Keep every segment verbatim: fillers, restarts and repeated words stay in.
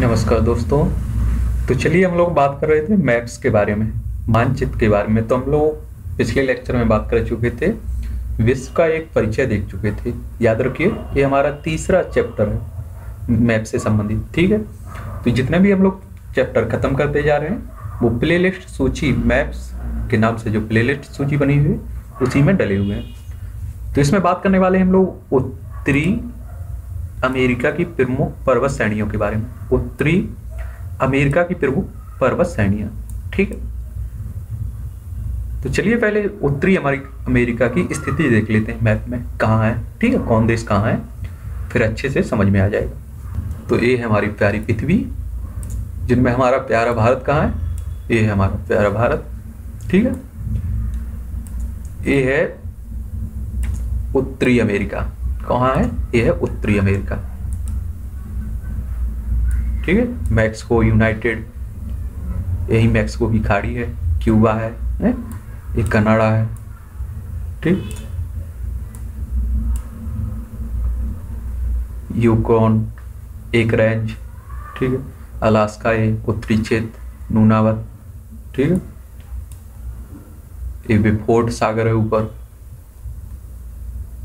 नमस्कार दोस्तों, तो चलिए हम लोग बात कर रहे थे मैप्स के बारे में, मानचित्र के बारे में। तो हम लोग पिछले लेक्चर में बात कर चुके थे, विश्व का एक परिचय देख चुके थे। याद रखिए ये हमारा तीसरा चैप्टर है मैप से संबंधित, ठीक है। तो जितने भी हम लोग चैप्टर खत्म करते जा रहे हैं वो प्लेलिस्ट सूची, मैप्स के नाम से जो प्लेलिस्ट सूची बनी हुई है उसी में डले हुए हैं। तो इसमें बात करने वाले हम लोग उत्तरी अमेरिका की प्रमुख पर्वत श्रेणियों के बारे में, उत्तरी अमेरिका की प्रमुख पर्वत श्रेणियां, ठीक है। तो चलिए पहले उत्तरी अमेरिका की स्थिति देख लेते हैं मैप में, कहाँ है, ठीक है, कौन देश कहाँ है, फिर अच्छे से समझ में आ जाएगा। तो ये है हमारी प्यारी पृथ्वी, जिनमें हमारा प्यारा भारत कहाँ है, ये है हमारा प्यारा भारत, ठीक है। ये है उत्तरी अमेरिका, कहाँ है, ये है उत्तरी अमेरिका, ठीक है। मैक्सिको, यूनाइटेड, यही मैक्सिको की खाड़ी है, क्यूबा है, है? ये कनाडा है, ठीक। यूकोन एक रेंज, ठीक है। अलास्का, ये उत्तरी क्षेत्र, नूनावत, ठीक है। ये विफोर्ड सागर है ऊपर,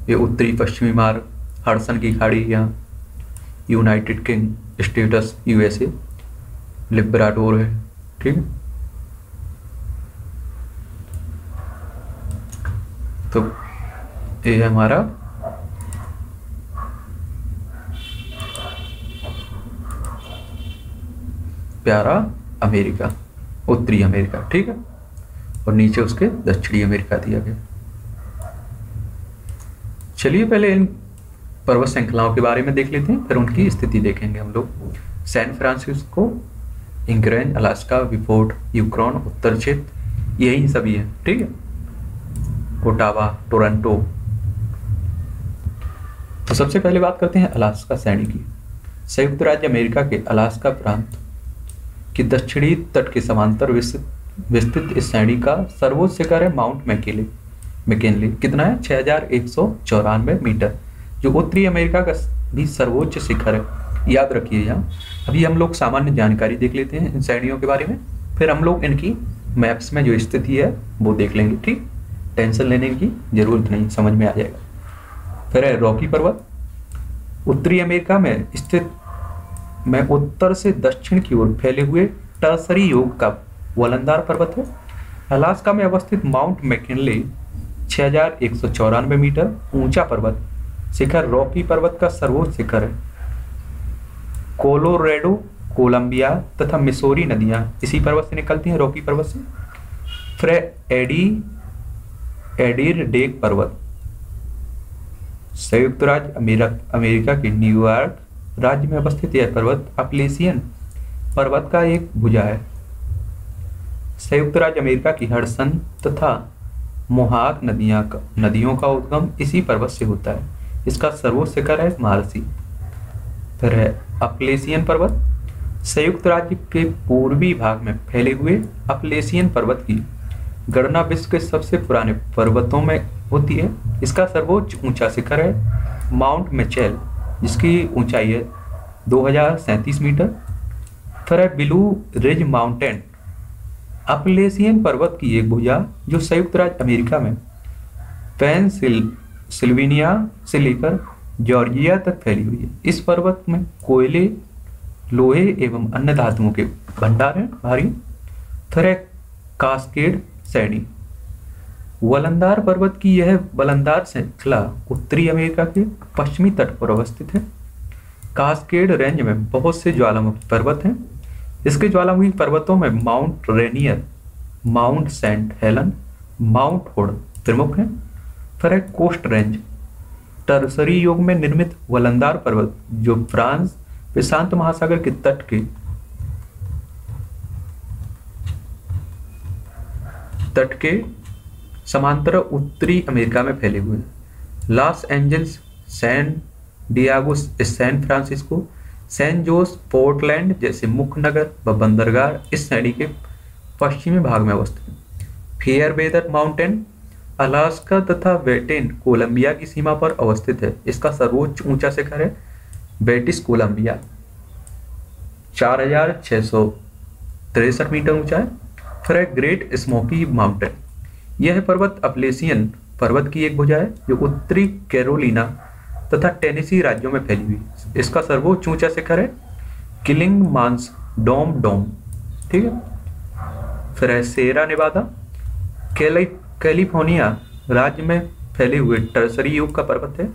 ये उत्तरी पश्चिमी मार्ग, हडसन की खाड़ी, यहाँ United king status USA, Labrador है, ठीक है। तो ये है हमारा प्यारा अमेरिका, उत्तरी अमेरिका, ठीक है। और नीचे उसके दक्षिणी अमेरिका दिया गया। चलिए पहले इन पर्वत श्रृंखलाओं के बारे में देख लेते हैं, फिर उनकी स्थिति देखेंगे हम लोग। सैन फ्रांसिस्को, इंग्रैंड, अलास्का, विफोर्ड, यूक्रॉन, उत्तर क्षेत्र, यही सभी हैं, ठीक है। Ottawa, Toronto. तो सबसे पहले बात करते हैं अलास्का श्रेणी की। संयुक्त राज्य अमेरिका के अलास्का प्रांत की दक्षिणी तट के समांतर विस्तृत विस्तृत इस श्रेणी का सर्वोच्च शिखर है माउंट मैकिले मैकिनली, कितना है, छः हजार एक सौ चौरानवे मीटर, जो उत्तरी अमेरिका का भी सर्वोच्च शिखर है। याद रखिए यहाँ। अभी हम लोग सामान्य जानकारी देख लेते हैं इन श्रेणियों के बारे में, फिर हम लोग इनकी मैप्स में जो स्थिति है वो देख लेंगे, ठीक। टेंशन लेने की जरूरत नहीं, समझ में आ जाएगा। फिर है रॉकी पर्वत। उत्तरी अमेरिका में स्थित में उत्तर से दक्षिण की ओर फैले हुए टर्सरी युग का वलंदार पर्वत है। अलास्का में अवस्थित माउंट मैकिनली छः हजार एक सौ चौरानवे मीटर ऊंचा पर्वत शिखर रॉकी पर्वत का सर्वोच्च शिखर है। कोलोरेडो, कोलंबिया तथा मिसौरी नदियां इसी पर्वत से निकलती हैं, रॉकी पर्वत से। फिर एडी एडिरडेक पर्वत संयुक्त राज्य अमेरिका के न्यूयॉर्क राज्य में अवस्थित यह पर्वत अपलेशियन पर्वत का एक भुजा है। संयुक्त राज्य अमेरिका की हडसन तथा मोहाक नदियां का नदियों का उद्गम इसी पर्वत से होता है। इसका सर्वोच्च शिखर है मार्सी। फिर है अपलेशियन पर्वत। संयुक्त राज्य के पूर्वी भाग में फैले हुए अपलेशियन पर्वत की गणना विश्व के सबसे पुराने पर्वतों में होती है। इसका सर्वोच्च ऊंचा शिखर है माउंट मिचेल, जिसकी ऊंचाई है दो हजार सैंतीस मीटर। फिर है ब्लू रिज माउंटेन, अपलेशियन पर्वत की एक भुजा जो संयुक्त राज्य अमेरिका में पेंसिल्वेनिया से लेकर जॉर्जिया तक फैली हुई है। इस पर्वत में कोयले, लोहे एवं अन्य धातुओं के भंडार हैं भारी। फिर है कास्केड श्रेणी। वलंदार पर्वत की यह वलंदार श्रृंखला उत्तरी अमेरिका के पश्चिमी तट पर अवस्थित है। कास्केड रेंज में बहुत से ज्वालामुखी पर्वत हैं। इसके ज्वालामुखी पर्वतों में Mount Rainier, Mount Saint Helen, Mount Hood प्रमुख हैं। फिर है कोस्ट रेंज। टर्सरी युग में निर्मित वलंदार पर्वत जो फ्रांस प्रशांत महासागर के तट के तट के समांतर उत्तरी अमेरिका में फैले हुए हैं। Los Angeles, San Diego, San Francisco, San Jose, Portland जैसे मुख्य नगर व बंदरगाह इस श्रेणी के पश्चिमी भाग में अवस्थित हैं। फेयरवेदर माउंटेन अलास्का तथा वेटेन कोलंबिया की सीमा पर अवस्थित है। इसका सर्वोच्च ऊंचा शिखर है ब्रिटिश कोलंबिया। चार हजार छः सौ तिरसठ मीटर ऊंचा है। फिर है ग्रेट स्मोकी माउंटेन। यह पर्वत अपलेसियन पर्वत की एक भुजा है जो उत्तरी कैरोलिना तथा टेनेसी राज्यों में फैली हुई है। इसका सर्वोच्च ऊंचा शिखर है क्लिंगमांस डोम डोम, ठीक है। फिर है सिएरा नेवादा। कैलिफोर्निया राज्य में फैले हुए टर्सरी युग का पर्वत है।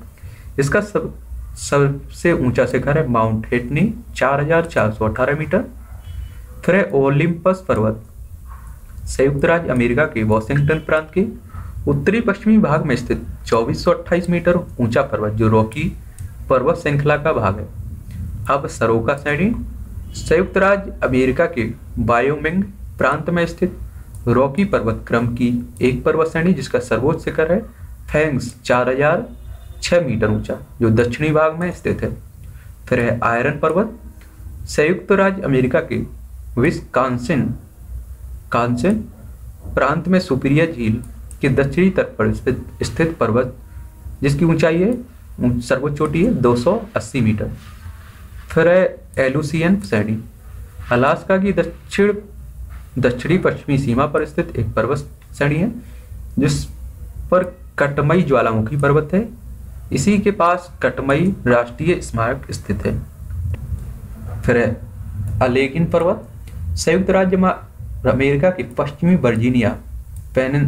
इसका सब सबसे ऊंचा शिखर है माउंट हिटनी चार हजार चार सौ अठारह मीटर। फिर है ओलिम्पस पर्वत, संयुक्त राज्य अमेरिका के वॉशिंगटन प्रांत के उत्तरी पश्चिमी भाग में स्थित चौबीस सौ अट्ठाईस मीटर ऊंचा पर्वत जो रॉकी पर्वत श्रृंखला का भाग है। अब सरोका श्रेणी, संयुक्त राज्य अमेरिका के वायोमिंग प्रांत में स्थित रॉकी पर्वत क्रम की एक पर्वत श्रेणी जिसका सर्वोच्च शिखर है फैंग्स चार हजार छह मीटर ऊंचा जो दक्षिणी भाग में स्थित है। फिर है आयरन पर्वत, संयुक्त राज्य अमेरिका के विस्कान्सिन कांसिन प्रांत में सुपीरियर झील के दक्षिणी तट पर स्थित पर्वत जिसकी ऊंचाई है सर्वोच्च चोटी है दो सौ अस्सी मीटर। फिर है एलुसियन श्रेणी, अलास्का की दक्षिण दक्षिणी पश्चिमी सीमा पर स्थित एक पर्वत श्रेणी है जिस पर कटमई ज्वालामुखी पर्वत है। इसी के पास कटमई राष्ट्रीय स्मारक स्थित है। फिर है अलेगिन पर्वत, संयुक्त राज्य अमेरिका की पश्चिमी वर्जीनिया पेन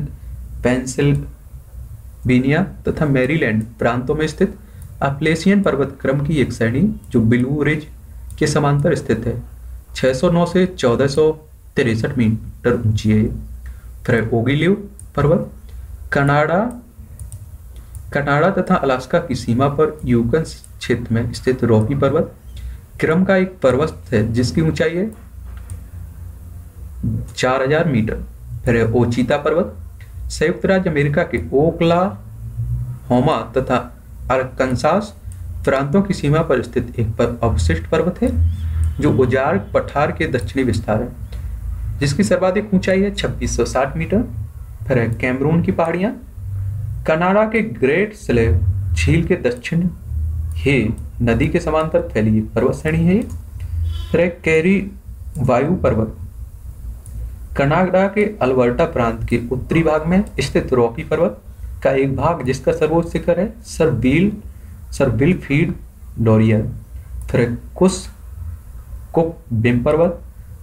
पेंसिल्वेनिया तथा मैरीलैंड प्रांतों में स्थित अपलेशियन पर्वत क्रम की एक श्रेणी जो ब्लू रिज के समांतर स्थित है। छह सौ नौ से चौदह सौ तिरसठ मीटर ऊंची है। फिर ओगिल्यू पर्वत, कनाडा कनाडा तथा अलास्का की सीमा पर यूकन क्षेत्र में स्थित रॉकी पर्वत क्रम का एक पर्वत है जिसकी ऊंचाई है चार हजार मीटर। फिर है ओचिता पर्वत, संयुक्त राज्य अमेरिका के ओक्लाहोमा तथा अरकानसास प्रांतों की सीमा पर स्थित एक अवशिष्ट पर्वत है जो उजाड़ पठार के दक्षिणी विस्तार है जिसकी सर्वाधिक ऊंचाई है छब्बीस सौ साठ मीटर। फिर है कैमरून की पहाड़ियाँ, कनाडा के ग्रेट स्लेव झील के दक्षिण हे नदी के समांतर फैली एक पर्वत श्रेणी है। फिर है कैरी वायु पर्वत, कनाडा के अल्बर्टा प्रांत के उत्तरी भाग में स्थित रॉकी पर्वत का एक भाग जिसका सर्वोच्च शिखर है सरबील सरबील फीड डोरियर। फिर कुस्कोकबिम पर्वत,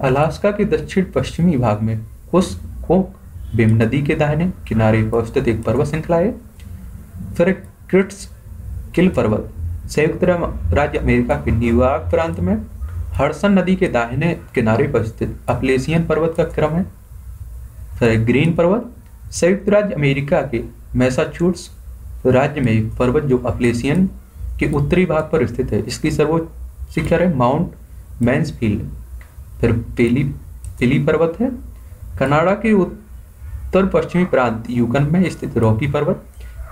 अलास्का के दक्षिण पश्चिमी भाग में कुस्कोकबिम नदी के दाहिने किनारे पर स्थित एक पर्वत श्रृंखला है। फिर क्रिट्सकिल पर्वत, संयुक्त राज्य अमेरिका के न्यूयॉर्क प्रांत में हडसन नदी के दाहिने किनारे पर स्थित अपलेशियन पर्वत का क्रम है। फिर ग्रीन पर्वत, संयुक्त राज्य अमेरिका के मैसाचुसेट्स राज्य में एक पर्वत जो अपलेशियन के उत्तरी भाग पर स्थित है। इसकी सर्वोच्च शिखर है माउंट मैन्सफील्ड। फिर पेली पेली पर्वत है, कनाडा के उत्तर पश्चिमी प्रांत यूकन में स्थित रॉकी पर्वत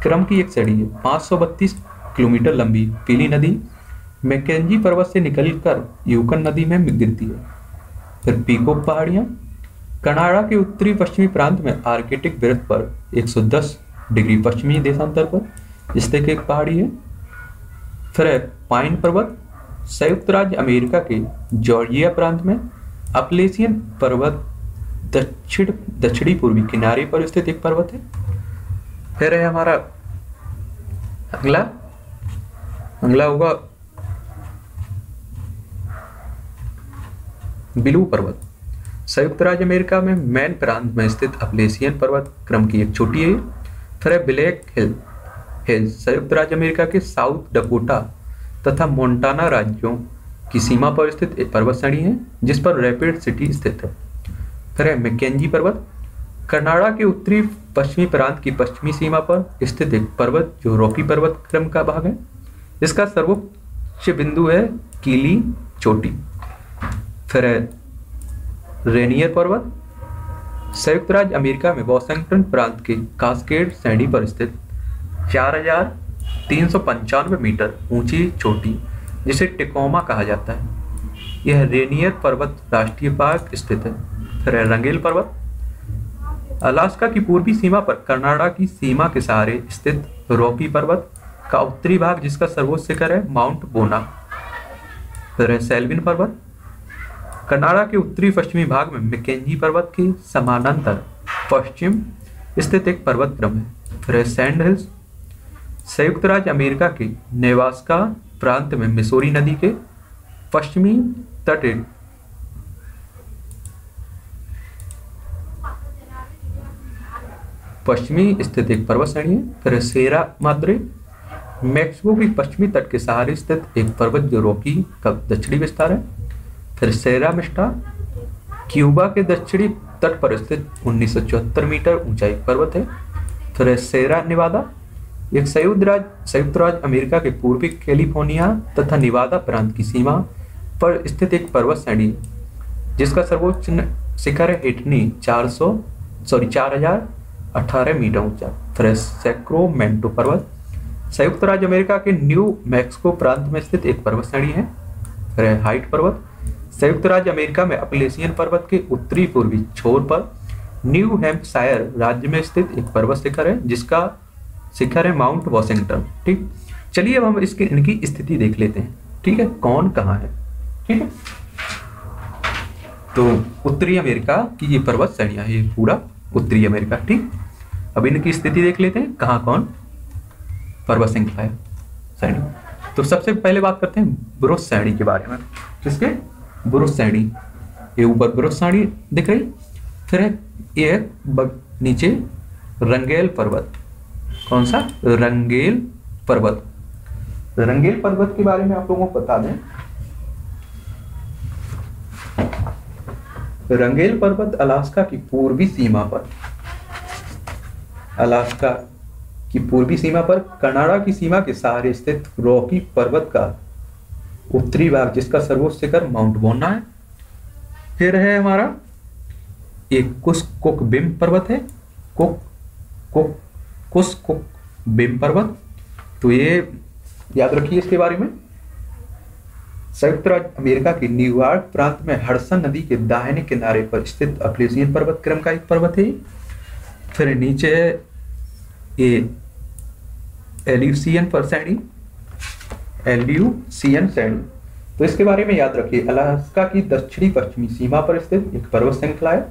क्रम की एक श्रेणी है। पाँच सौ बत्तीस किलोमीटर लंबी पेली नदी मैकेंजी पर्वत से निकलकर यूकन नदी में गिरती है। फिर पीको पहाड़ियाँ, कनाडा के उत्तरी पश्चिमी प्रांत में आर्कटिक वृत्त पर एक सौ दस डिग्री पश्चिमी देशांतर पर स्थित एक पहाड़ी है। फिर है पाइन पर्वत, संयुक्त राज्य अमेरिका के जॉर्जिया प्रांत में अपलेशियन पर्वत दक्षिण दक्षिणी पूर्वी किनारे पर स्थित एक पर्वत है। फिर है हमारा अगला अगला होगा ब्लू पर्वत, संयुक्त राज्य अमेरिका में मैन प्रांत में स्थित अपलेशियन पर्वत क्रम की एक चोटी है। फिर है ब्लैक हिल हिल्स, संयुक्त राज्य अमेरिका के साउथ डकोटा तथा मोंटाना राज्यों की सीमा पर स्थित एक पर्वत श्रेणी है जिस पर रैपिड सिटी स्थित है। फिर है मैकेंजी पर्वत, कनाडा के उत्तरी पश्चिमी प्रांत की पश्चिमी सीमा पर स्थित एक पर्वत जो रॉकी पर्वत क्रम का भाग है। इसका सर्वोच्च बिंदु है कीली चोटी। फिर है रेनियर पर्वत, संयुक्त राज्य अमेरिका में वॉशिंगटन प्रांत के कास्केड श्रेणी पर स्थित चार हजार तीन सौ पंचानवे मीटर ऊंची चोटी जिसे टिकोमा कहा जाता है। यह रेनियर पर्वत राष्ट्रीय पार्क स्थित है। फिर है रंगेल पर्वत, अलास्का की पूर्वी सीमा पर कनाडा की सीमा के सहारे स्थित रॉकी पर्वत का उत्तरी भाग जिसका सर्वोच्च शिखर है माउंट बोना। फिर है सेल्विन पर्वत, कनाडा के उत्तरी पश्चिमी भाग में मैकेंजी पर्वत के समानांतर पश्चिम स्थित एक पर्वत क्रम है। फिर सैंड हिल्स, संयुक्त राज्य अमेरिका के नेवास्का प्रांत में मिसौरी नदी के पश्चिमी तट पश्चिमी स्थित एक पर्वत श्रेणी है। फिर सेरा माद्रे, मैक्सिको की पश्चिमी तट के सहारे स्थित एक पर्वत जो रॉकी का दक्षिणी विस्तार है। फिर सेरा मेस्ट्रा, क्यूबा के दक्षिणी तट पर स्थित उन्नीस सौ चौहत्तर मीटर ऊंचाई पर्वत है। फिर सेरा नेवादा, एक संयुक्त राज्य संयुक्त राज्य अमेरिका के पूर्वी कैलिफोर्निया तथा नेवादा प्रांत की सीमा पर स्थित एक पर्वत श्रेणी जिसका सर्वोच्च शिखर है हेटनी चार सौ सॉरी चार हजार अठारह मीटर ऊंचा। फिर सैक्रोमेंटो पर्वत, संयुक्त राज्य अमेरिका के न्यू मैक्सिको प्रांत में स्थित एक पर्वत श्रेणी है। फिर हाइट पर्वत, संयुक्त राज्य अमेरिका में अपलेशियन पर्वत के उत्तरी पूर्वी छोर पर न्यू हैम्पशायर राज्य में स्थित एक पर्वत शिखर है जिसका शिखर है माउंट वॉशिंगटन। ठीक, चलिए अब हम इसकी इनकी स्थिति देख लेते हैं। ठीक है, कौन कहाँ है। ठीक है, तो उत्तरी अमेरिका की ये पर्वत श्रेणियाँ, ये पूरा उत्तरी अमेरिका। ठीक, अब इनकी स्थिति देख लेते हैं, कहाँ कौन पर्वत श्रृंखला है श्रेणी। तो सबसे पहले बात करते हैं बुरुज श्रेणी के बारे में। किसके? बुरुज श्रेणी। ये ऊपर बुरुज श्रेणी दिख रही। फिर है ये है नीचे रंगेल पर्वत। कौन सा? रंगेल पर्वत। रंगेल पर्वत के बारे में आप लोगों को बता दें, रंगेल पर्वत अलास्का की पूर्वी सीमा पर अलास्का की पूर्वी सीमा पर कनाडा की सीमा के सहारे स्थित रॉकी पर्वत का उत्तरी भाग जिसका सर्वोच्च शिखर माउंट बोना है। फिर है हमारा एक कुस्कोकबिम पर्वत है, कुक कुक कुस्कोकबिम पर्वत। तो ये याद रखिए इसके बारे में, संयुक्त राज्य अमेरिका के न्यूयॉर्क प्रांत में हडसन नदी के दाहिने किनारे पर स्थित अपलेशियन पर्वत क्रम का एक पर्वत है। फिर नीचे है ये एल्यूसियन पर श्रेणी एल्यूसियन श्रेणी। तो इसके बारे में याद रखिए, अलास्का की दक्षिणी पश्चिमी सीमा पर स्थित एक पर्वत श्रृंखला है।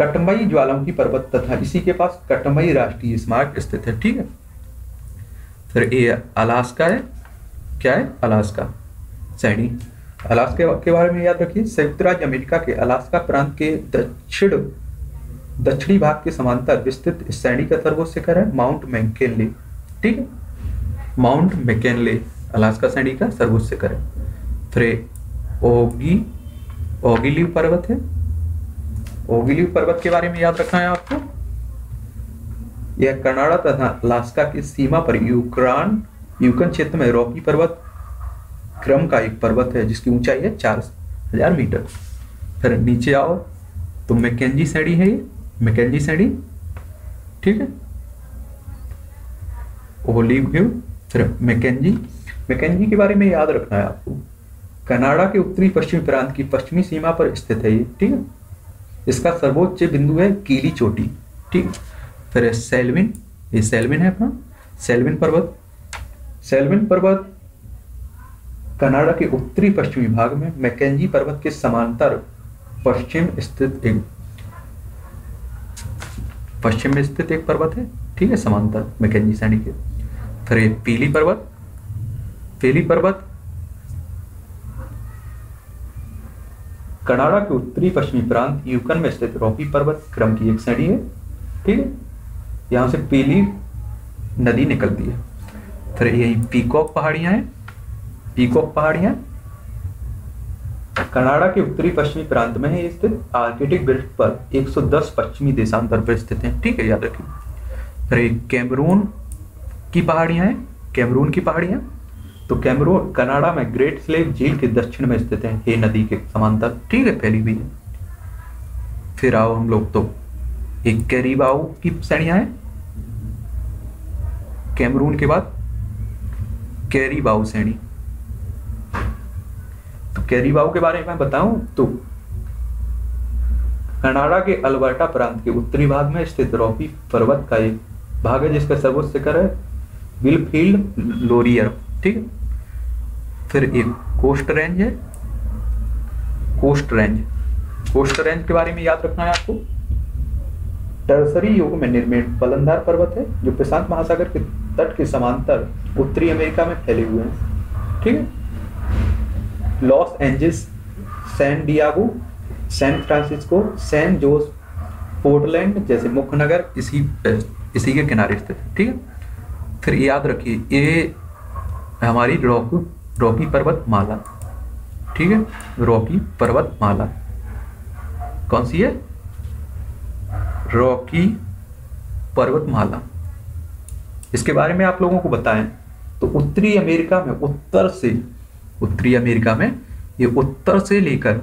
कटमई ज्वालामुखी पर्वत तथा इसी के पास कटमई राष्ट्रीय स्मारक स्थित है। ठीक है, फिर ये अलास्का है, क्या है? अलास्का श्रेणी। अलास्का के बारे में याद रखिए, संयुक्त राज्य अमेरिका के अलास्का प्रांत के दक्षिण दक्षिणी भाग के समांतर विस्तृत श्रेणी का सर्वोच्च शिखर है माउंट मैककिनले। ठीक है, माउंट मैककिनले अलास्का श्रेणी का सर्वोच्च शिखर है। फिर ओगी ओगिल्वी पर्वत है। ओगिल्वी पर्वत के बारे में याद रखना है आपको, यह कनाडा तथा अलास्का की सीमा पर यूक्रान यूकन क्षेत्र में रॉकी पर्वत क्रम का एक पर्वत है जिसकी ऊंचाई है चार हजार मीटर। फिर नीचे आओ तो मैकेंजी श्रेणी है, ये मैकेंजी श्रेणी। ठीक है, ओलिव व्यू। फिर मैकेंजी मैकेंजी के बारे में याद रखना है आपको, कनाडा के उत्तरी पश्चिमी प्रांत की पश्चिमी सीमा पर स्थित है ये। ठीक है, इसका सर्वोच्च बिंदु है कीली चोटी। ठीक, फिर सेल्विन, ये सेल्विन है अपना, सेल्विन पर्वत। सेल्विन पर्वत कनाडा के उत्तरी पश्चिमी भाग में मैकेंजी पर्वत के समांतर पश्चिम स्थित एक पश्चिम में स्थित एक पर्वत है। ठीक है, समांतर मैकेंजी श्रेणी के। फिर ये पीली पर्वत, पीली पर्वत कनाडा के उत्तरी पश्चिमी प्रांत यूकन में स्थित रॉकी पर्वत क्रम की एक श्रेणी है। ठीक है, यहाँ से पीली नदी निकलती है। फिर यही पीकॉक पहाड़ियां हैं, पीकॉक पहाड़ियां कनाडा के उत्तरी पश्चिमी प्रांत में है स्थित, आर्कटिक बेल्ट पर एक सौ दस पश्चिमी देशांतर पर स्थित है। ठीक है, याद रखिए। फिर कैमरून की पहाड़ियां हैं, कैमरून की पहाड़ियां तो कैमरून कनाडा में ग्रेट स्लेव झील के दक्षिण में स्थित है, ये नदी के समांतर। ठीक है, फैली हुई है। फिर आओ हम लोग तो एक कैरिबाऊ की श्रेणियां हैं, कैमरून के बाद कैरिबाऊ श्रेणी। तो कैरिबाऊ के बारे में बताऊं तो कनाडा के अल्बर्टा प्रांत के उत्तरी भाग में स्थित रॉकी पर्वत का एक भाग है जिसका सर्वोच्च शिखर है विलफील्ड लोरियर। ठीक है, फिर एक कोस्ट रेंज है, कोस्ट रेंज। कोस्ट रेंज के बारे में याद रखना है आपको, टर्सरी युग में निर्मित पलंदार पर्वत है जो प्रशांत महासागर के तट के समांतर उत्तरी अमेरिका में फैले हुए हैं। ठीक है, Los Angeles, San Diego, San Francisco, San Jose, Portland जैसे मुख्य नगर इसी इसी के किनारे स्थित है। ठीक है, फिर याद रखिए ये हमारी रॉक रॉकी पर्वत माला, ठीक है, रॉकी पर्वत माला कौन सी है? रॉकी पर्वत माला। इसके बारे में आप लोगों को बताएं तो उत्तरी अमेरिका में उत्तर से उत्तरी अमेरिका में ये उत्तर से लेकर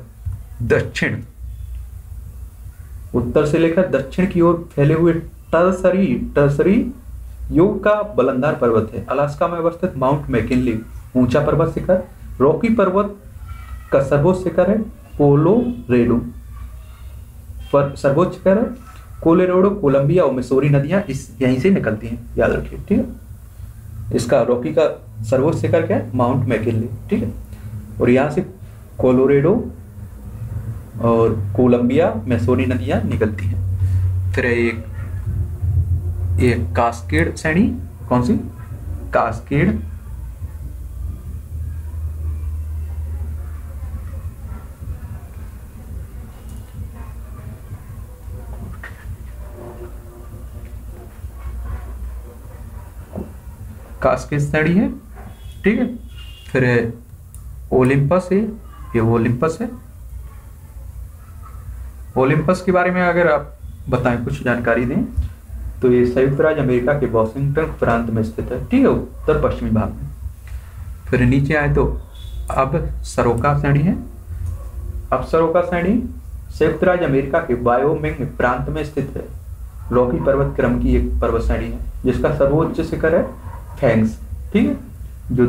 दक्षिण उत्तर से लेकर दक्षिण की ओर फैले हुए टर्सरी टर्सरी योग का बलंदार पर्वत है। अलास्का में अवस्थित माउंट मैकिनली ऊंचा पर्वत शिखर रॉकी पर्वत का सर्वोच्च शिखर है। कोलोरेडो पर सर्वोच्च शिखर है। कोलोरेडो, कोलंबिया और मिसौरी नदियां इस यहीं से निकलती हैं, याद रखिए। ठीक है, इसका रॉकी का सर्वोच्च शिखर क्या है? Mount McKinley. ठीक है, और यहाँ से कोलोरेडो और कोलंबिया, मिसौरी नदियां निकलती हैं। फिर एक ये कास्केड श्रेणी, कौन सी? कास्केड कास्केड श्रेणी है। ठीक है, फिर ओलिम्पस है, ये ओलिम्पस है। ओलिम्पस के बारे में अगर आप बताएं, कुछ जानकारी दें तो ये संयुक्त राज्य अमेरिका के वॉशिंगटन प्रांत में स्थित है। ठीक है, उत्तर पश्चिमी भाग में। फिर नीचे आए तो अब सरोका श्रेणी है। अब सरोका श्रेणी संयुक्त राज्य अमेरिका के वायोमिंग प्रांत में स्थित है। रॉकी पर्वत क्रम की एक पर्वत श्रेणी है जिसका सर्वोच्च शिखर है फैंग्स। ठीक है, जो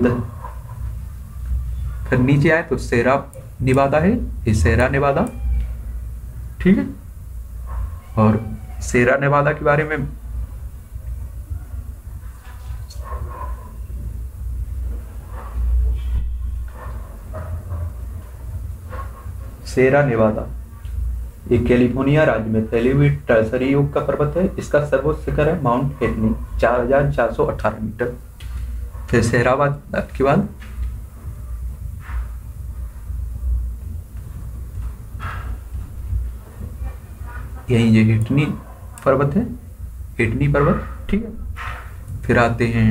फिर नीचे आए तो सेरा नेवादा है, ये सेरा नेवादा। ठीक है, और सेरा नेवादा के बारे में सेरा नेवादा ये कैलिफोर्निया राज्य में फैली हुई टर्सरी युग का पर्वत है। इसका सर्वोच्च शिखर है माउंट हेटनी चार हजार चार सौ अठारह मीटर। फिर सेरावाद के बाद यही ये हेटनी पर्वत है, हेटनी पर्वत। ठीक है, फिर आते हैं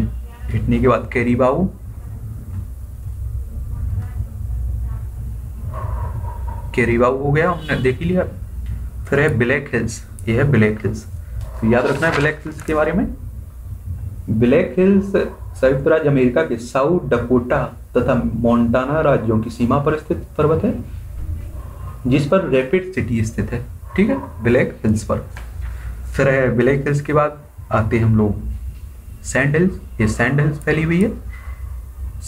हेटनी के बाद कैरीबाऊ। कैरीबाऊ हो गया, हमने देख लिया। फिर है ब्लैक हिल्स, ये है ब्लैक हिल्स, तो याद रखना है ब्लैक हिल्स के बारे में। ब्लैक हिल्स संयुक्त राज्य अमेरिका के साउथ डकोटा तथा मोंटाना राज्यों की सीमा पर स्थित पर्वत है जिस पर रैपिड सिटी स्थित है। ठीक है, ब्लैक हिल्स पर। फिर है ब्लैक हिल्स के बाद आते हैं हम लोग सैंड हिल्स। ये सैंड हिल्स फैली हुई है।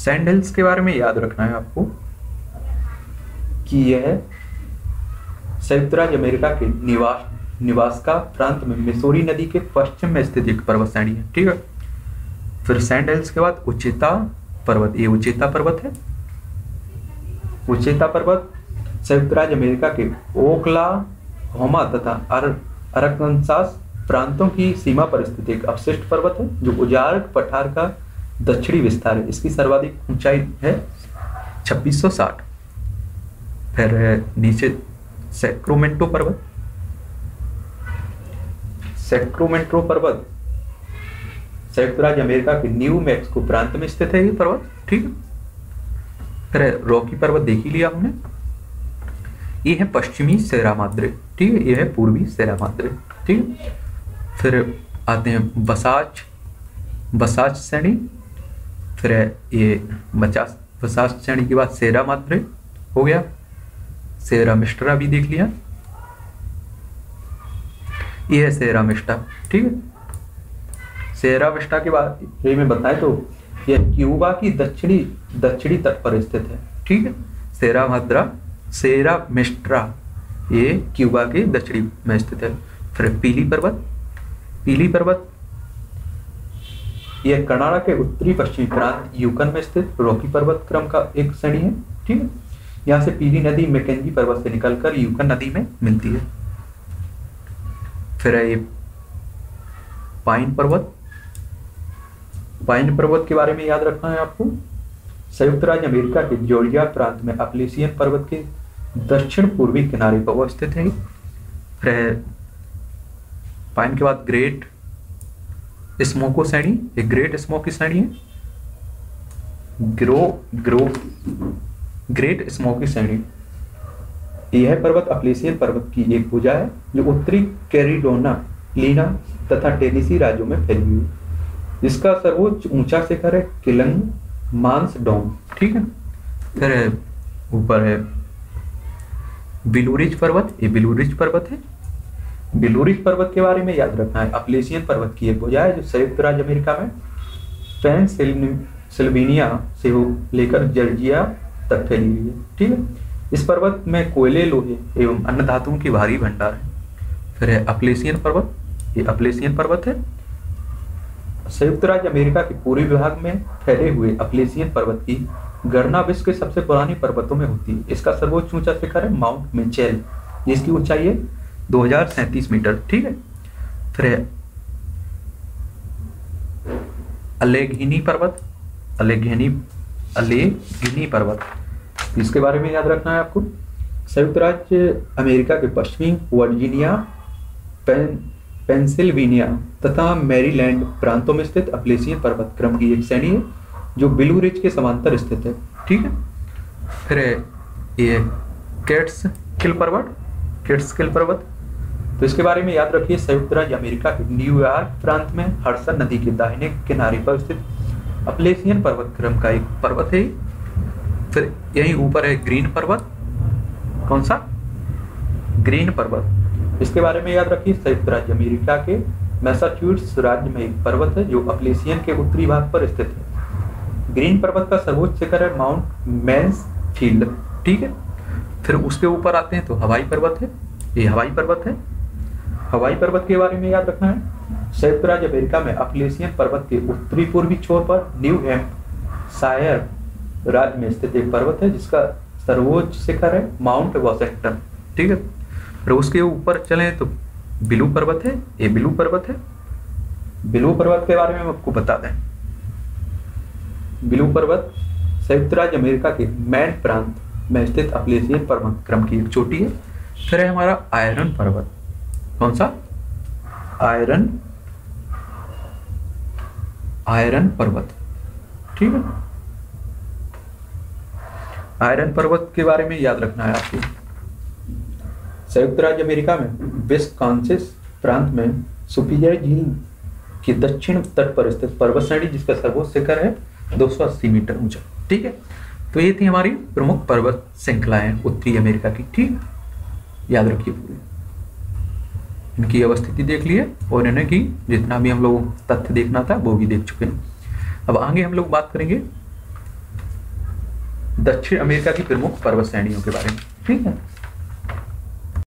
सैंड हिल्स के बारे में याद रखना है आपको कि यह संयुक्त राज्य अमेरिका के निवास निवास्का प्रांत में मिसौरी नदी के पश्चिम में स्थित एक पर्वत श्रेणी है। ठीक है, फिर सैंड हिल्स के बाद उचिता पर्वत, ये उचिता पर्वत है। उचिता पर्वत संयुक्त राज्य अमेरिका के ओक्लाहोमा तथा अरकानसास प्रांतों की सीमा पर स्थित एक अपशिष्ट पर्वत है जो उजार्क पठार का दक्षिणी विस्तार है। इसकी सर्वाधिक ऊंचाई है छब्बीस सौ साठ। फिर नीचे सैक्रोमेंटो पर्वत। सैक्रोमेंटो पर्वत संयुक्त राज्य अमेरिका के न्यू मैक्सिको प्रांत में स्थित है ये पर्वत। ठीक है, फिर रॉकी पर्वत देख ही लिया हमने। ये है पश्चिमी सेरा माद्रे। ठीक है, ये है पूर्वी सेरा माद्रे। ठीक है, फिर आते हैं बसाच बसाच श्रेणी। फिर ये बचास बसाच श्रेणी के बाद सेरा माद्रे हो गया, सेरा मेस्ट्रा भी देख लिया। ये है सेरा मेस्ट्रा। ठीक है, सेरा मेस्ट्रा के बारे में बताएं तो यह क्यूबा की दक्षिणी दक्षिणी तट पर स्थित है। ठीक है, सेरा माद्रा सेरा मेस्ट्रा ये क्यूबा के दक्षिणी में स्थित है। फिर पीली पर्वत। पीली पर्वत यह कर्नाटक के उत्तरी पश्चिमी प्रांत यूकन में स्थित रॉकी पर्वत क्रम का एक श्रेणी है। ठीक है, यहाँ से पीली नदी मैकेंजी पर्वत से निकलकर यूकन नदी में मिलती है। फिर है ये पाइन पर्वत। पाइन पर्वत के बारे में याद रखना है आपको, संयुक्त राज्य अमेरिका के जॉर्जिया प्रांत में अपलेशियन पर्वत के दक्षिण पूर्वी किनारे पर अवस्थित है। फिर है पाइन के बाद ग्रेट स्मोको श्रेणी, एक ग्रेट स्मोक की श्रेणी है, ग्रो ग्रो ग्रेट स्मोकी श्रेणी। यह पर्वत अपलेशियन पर्वत की एक भुजा है जो उत्तरी कैरोलिना, लीना तथा टेनेसी राज्यों में फैली हुई है। इसका सर्वोच्च ऊंचा शिखर है क्लिंगमांस डोम, ठीक है। फिर ऊपर है ब्लू रिज पर्वत, ये ब्लू रिज पर्वत है। ब्लू रिज पर्वत के बारे में याद रखना है, अपलेशियन पर्वत की एक भुजा है जो संयुक्त राज्य अमेरिका में पेंसिल्वेनिया से हो लेकर जॉर्जिया तक फैली हुई है, ठीक है। इस पर्वत में कोयले, लोहे एवं अन्य धातुओं की भारी भंडार है। फिर है अपलेशियन पर्वत, ये अपलेशियन पर्वत है। संयुक्त राज्य अमेरिका के पूर्वी विभाग में फैले हुए अपलेशियन पर्वत की गणना विश्व के सबसे पुरानी पर्वतों में होती है। इसका सर्वोच्च ऊंचा शिखर है माउंट मिचेल, जिसकी ऊंचाई है दो हजार सैंतीस मीटर, ठीक है। फिर है अलेघेनी पर्वत, अलेघेनी अलेघेनी पर्वत, इसके बारे में याद रखना है आपको। संयुक्त राज्य अमेरिका के पश्चिमी वर्जीनिया, पेन, पेंसिल्वेनिया तथा मैरीलैंड प्रांतों में स्थित अपलेशियन पर्वत क्रम की एक श्रेणी है जो ब्लू रिज के समांतर स्थित है, ठीक है। फिर है ये कैट्सकिल पर्वत, कैट्सकिल पर्वत तो इसके बारे में याद रखिए, संयुक्त राज्य अमेरिका के न्यूयॉर्क प्रांत में हडसन नदी के दाहिने किनारे पर स्थित अपलेशियन पर्वत क्रम का एक पर्वत है। फिर यहीं ऊपर है ग्रीन पर्वत, कौन सा? ग्रीन पर्वत, इसके बारे में याद रखिए, संयुक्त राज्य अमेरिका के मैसाचुसेट्स राज्य में एक पर्वत है जो अपलेशियन के उत्तरी भाग पर स्थित है। ग्रीन पर्वत का सर्वोच्च शिखर है माउंट मैन्सफील्ड, ठीक है। फिर उसके ऊपर आते हैं तो हवाई पर्वत है, ये हवाई पर्वत है। हवाई पर्वत के बारे में याद रखना है, संयुक्त राज्य अमेरिका में अपलेशियन पर्वत के उत्तरी पूर्वी छोर पर न्यू हैम्पशायर राज्य में स्थित एक पर्वत है जिसका सर्वोच्च शिखर है माउंट वॉशिंगटन, ठीक है। फिर उसके ऊपर चले तो ब्लू पर्वत है, ये ब्लू पर्वत है। ब्लू पर्वत के बारे में आपको बता दें, ब्लू पर्वत संयुक्त राज्य अमेरिका के मैन प्रांत में स्थित अपलेशियन पर्वत क्रम की एक चोटी है। फिर है हमारा आयरन पर्वत, कौन सा? आयरन आयरन पर्वत, ठीक है। आयरन पर्वत के बारे में याद रखना है आपको, संयुक्त राज्य अमेरिका में विस्कॉन्सिन प्रांत में सुपीरियर झील के दक्षिण तट पर स्थित पर्वत श्रेणी जिसका सर्वोच्च शिखर है दो सौ अस्सी मीटर ऊंचा, ठीक है। तो ये थी हमारी प्रमुख पर्वत श्रृंखलाएं उत्तरी अमेरिका की, ठीक याद रखिए पूरी इनकी अवस्थिति देख लिए और इन्हें की जितना भी हम लोग तथ्य देखना था वो भी देख चुके हैं। अब आगे हम लोग बात करेंगे दक्षिण अमेरिका की प्रमुख पर्वत श्रेणियों के बारे में, ठीक है।